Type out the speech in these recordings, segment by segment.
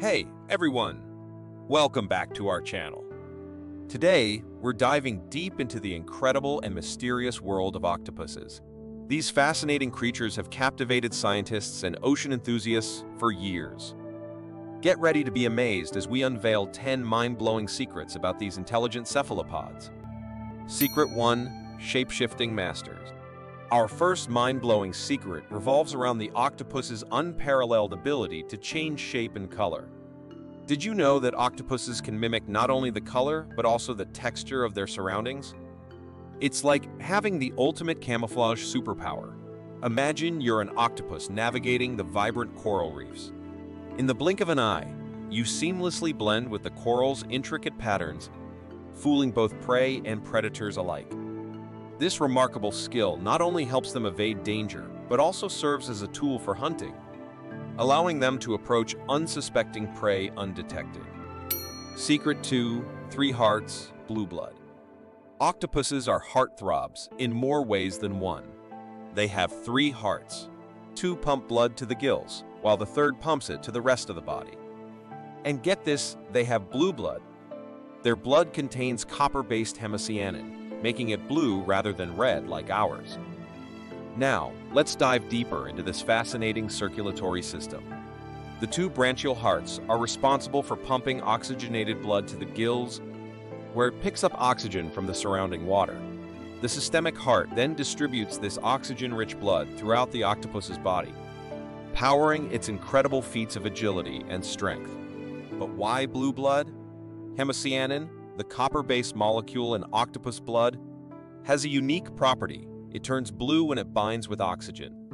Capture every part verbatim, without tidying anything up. Hey, everyone! Welcome back to our channel. Today, we're diving deep into the incredible and mysterious world of octopuses. These fascinating creatures have captivated scientists and ocean enthusiasts for years. Get ready to be amazed as we unveil ten mind-blowing secrets about these intelligent cephalopods. Secret one. Shape-shifting masters. Our first mind-blowing secret revolves around the octopus's unparalleled ability to change shape and color. Did you know that octopuses can mimic not only the color, but also the texture of their surroundings? It's like having the ultimate camouflage superpower. Imagine you're an octopus navigating the vibrant coral reefs. In the blink of an eye, you seamlessly blend with the coral's intricate patterns, fooling both prey and predators alike. This remarkable skill not only helps them evade danger, but also serves as a tool for hunting, allowing them to approach unsuspecting prey undetected. Secret two. Three hearts, blue blood. Octopuses are heartthrobs in more ways than one. They have three hearts. Two pump blood to the gills, while the third pumps it to the rest of the body. And get this, they have blue blood. Their blood contains copper-based hemocyanin, making it blue rather than red like ours. Now, let's dive deeper into this fascinating circulatory system. The two branchial hearts are responsible for pumping oxygenated blood to the gills, where it picks up oxygen from the surrounding water. The systemic heart then distributes this oxygen-rich blood throughout the octopus's body, powering its incredible feats of agility and strength. But why blue blood? Hemocyanin, the copper-based molecule in octopus blood, has a unique property. It turns blue when it binds with oxygen.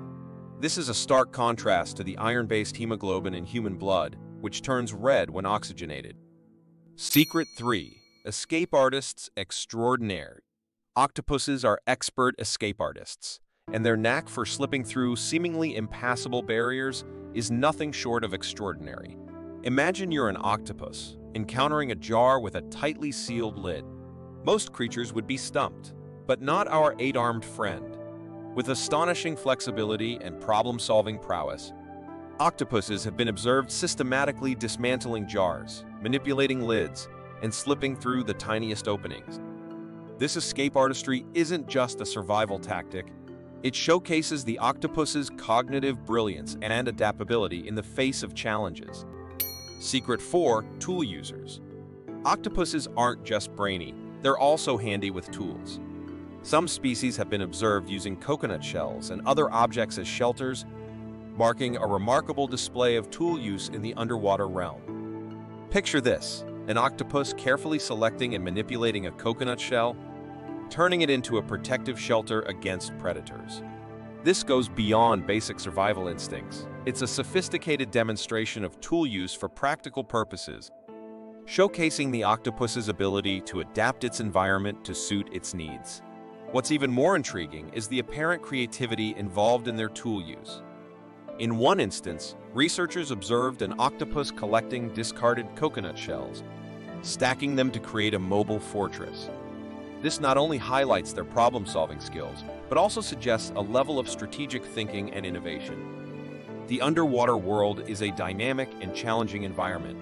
This is a stark contrast to the iron-based hemoglobin in human blood, which turns red when oxygenated. Secret three. Escape artists extraordinaire. Octopuses are expert escape artists, and their knack for slipping through seemingly impassable barriers is nothing short of extraordinary. Imagine you're an octopus, encountering a jar with a tightly sealed lid. Most creatures would be stumped, but not our eight-armed friend. With astonishing flexibility and problem-solving prowess, octopuses have been observed systematically dismantling jars, manipulating lids, and slipping through the tiniest openings. This escape artistry isn't just a survival tactic. It showcases the octopus's cognitive brilliance and adaptability in the face of challenges. Secret four. Tool users. Octopuses aren't just brainy, they're also handy with tools. Some species have been observed using coconut shells and other objects as shelters, marking a remarkable display of tool use in the underwater realm. Picture this, an octopus carefully selecting and manipulating a coconut shell, turning it into a protective shelter against predators. This goes beyond basic survival instincts. It's a sophisticated demonstration of tool use for practical purposes, showcasing the octopus's ability to adapt its environment to suit its needs. What's even more intriguing is the apparent creativity involved in their tool use. In one instance, researchers observed an octopus collecting discarded coconut shells, stacking them to create a mobile fortress. This not only highlights their problem-solving skills, but also suggests a level of strategic thinking and innovation. The underwater world is a dynamic and challenging environment,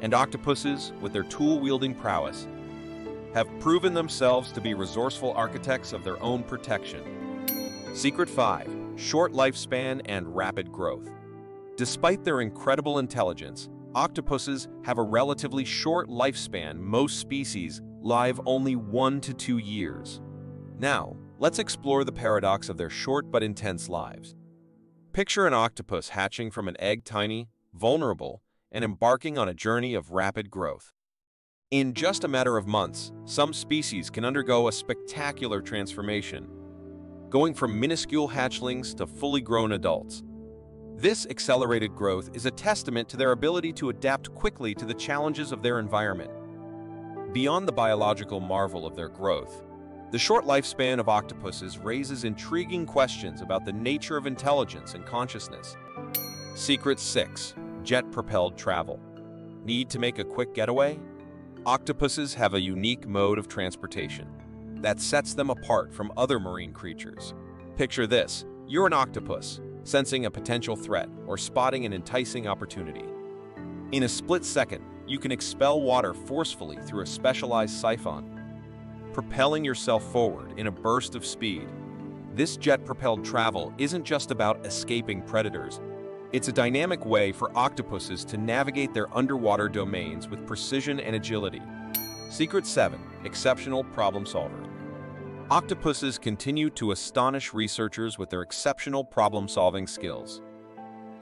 and octopuses, with their tool-wielding prowess, have proven themselves to be resourceful architects of their own protection. Secret five. Short lifespan and rapid growth. Despite their incredible intelligence, octopuses have a relatively short lifespan. Most species live only one to two years. Now, let's explore the paradox of their short but intense lives. Picture an octopus hatching from an egg, tiny, vulnerable, and embarking on a journey of rapid growth. In just a matter of months, some species can undergo a spectacular transformation, going from minuscule hatchlings to fully grown adults. This accelerated growth is a testament to their ability to adapt quickly to the challenges of their environment. Beyond the biological marvel of their growth, the short lifespan of octopuses raises intriguing questions about the nature of intelligence and consciousness. Secret six. Jet-propelled travel. Need to make a quick getaway? Octopuses have a unique mode of transportation that sets them apart from other marine creatures. Picture this. You're an octopus, sensing a potential threat or spotting an enticing opportunity. In a split second, you can expel water forcefully through a specialized siphon, propelling yourself forward in a burst of speed. This jet-propelled travel isn't just about escaping predators. It's a dynamic way for octopuses to navigate their underwater domains with precision and agility. Secret seven. Exceptional problem solver. Octopuses continue to astonish researchers with their exceptional problem-solving skills.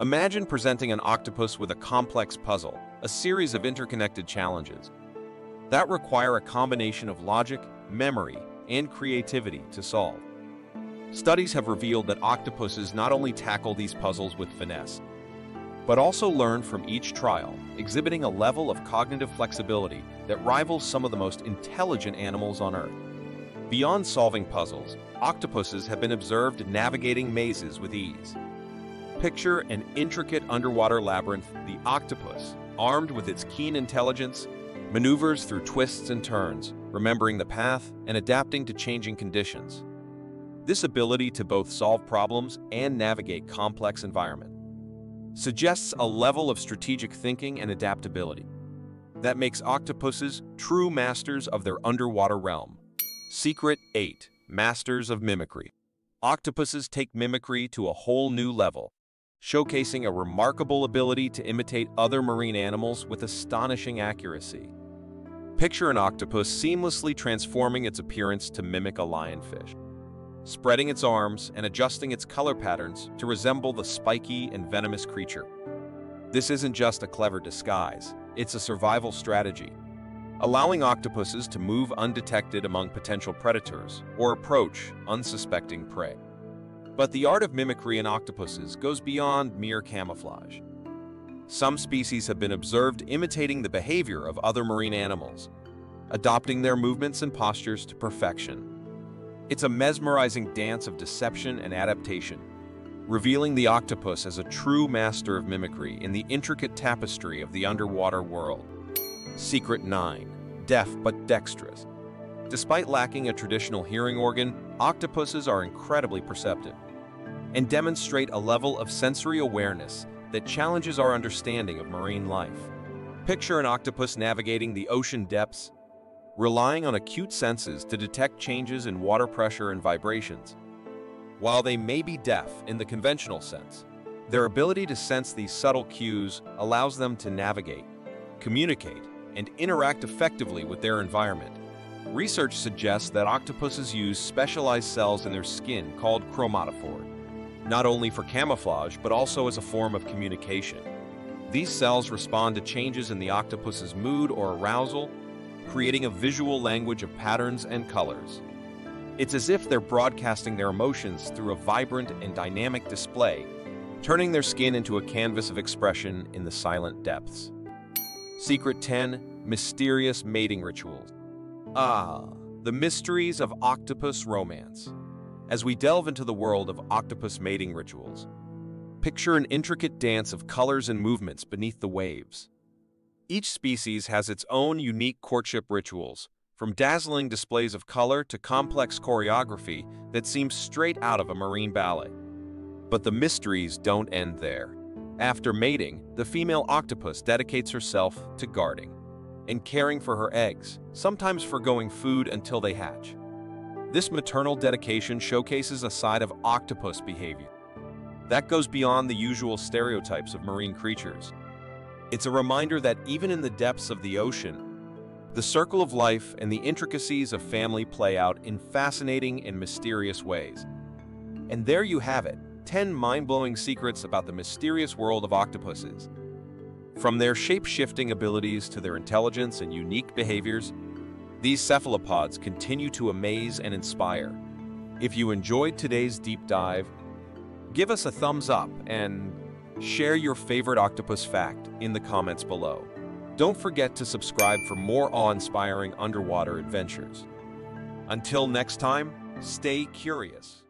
Imagine presenting an octopus with a complex puzzle, a series of interconnected challenges that require a combination of logic, memory, and creativity to solve. Studies have revealed that octopuses not only tackle these puzzles with finesse, but also learn from each trial, exhibiting a level of cognitive flexibility that rivals some of the most intelligent animals on Earth. Beyond solving puzzles, octopuses have been observed navigating mazes with ease. Picture an intricate underwater labyrinth. The octopus, armed with its keen intelligence, maneuvers through twists and turns, remembering the path and adapting to changing conditions. This ability to both solve problems and navigate complex environments suggests a level of strategic thinking and adaptability that makes octopuses true masters of their underwater realm. Secret eight. Masters of mimicry. Octopuses take mimicry to a whole new level, showcasing a remarkable ability to imitate other marine animals with astonishing accuracy. Picture an octopus seamlessly transforming its appearance to mimic a lionfish, spreading its arms and adjusting its color patterns to resemble the spiky and venomous creature. This isn't just a clever disguise, it's a survival strategy, allowing octopuses to move undetected among potential predators or approach unsuspecting prey. But the art of mimicry in octopuses goes beyond mere camouflage. Some species have been observed imitating the behavior of other marine animals, adopting their movements and postures to perfection. It's a mesmerizing dance of deception and adaptation, revealing the octopus as a true master of mimicry in the intricate tapestry of the underwater world. Secret nine. Deaf but dexterous. Despite lacking a traditional hearing organ, octopuses are incredibly perceptive and demonstrate a level of sensory awareness that challenges our understanding of marine life. Picture an octopus navigating the ocean depths, relying on acute senses to detect changes in water pressure and vibrations. While they may be deaf in the conventional sense, their ability to sense these subtle cues allows them to navigate, communicate, and interact effectively with their environment. Research suggests that octopuses use specialized cells in their skin called chromatophore, not only for camouflage but also as a form of communication. These cells respond to changes in the octopus's mood or arousal, creating a visual language of patterns and colors. It's as if they're broadcasting their emotions through a vibrant and dynamic display, turning their skin into a canvas of expression in the silent depths. Secret ten. Mysterious mating rituals. Ah, the mysteries of octopus romance. As we delve into the world of octopus mating rituals, picture an intricate dance of colors and movements beneath the waves. Each species has its own unique courtship rituals, from dazzling displays of color to complex choreography that seems straight out of a marine ballet. But the mysteries don't end there. After mating, the female octopus dedicates herself to guarding and caring for her eggs, sometimes foregoing food until they hatch. This maternal dedication showcases a side of octopus behavior that goes beyond the usual stereotypes of marine creatures. It's a reminder that even in the depths of the ocean, the circle of life and the intricacies of family play out in fascinating and mysterious ways. And there you have it, ten mind-blowing secrets about the mysterious world of octopuses. From their shape-shifting abilities to their intelligence and unique behaviors, these cephalopods continue to amaze and inspire. If you enjoyed today's deep dive, give us a thumbs up and share your favorite octopus fact in the comments below. Don't forget to subscribe for more awe-inspiring underwater adventures. Until next time, stay curious.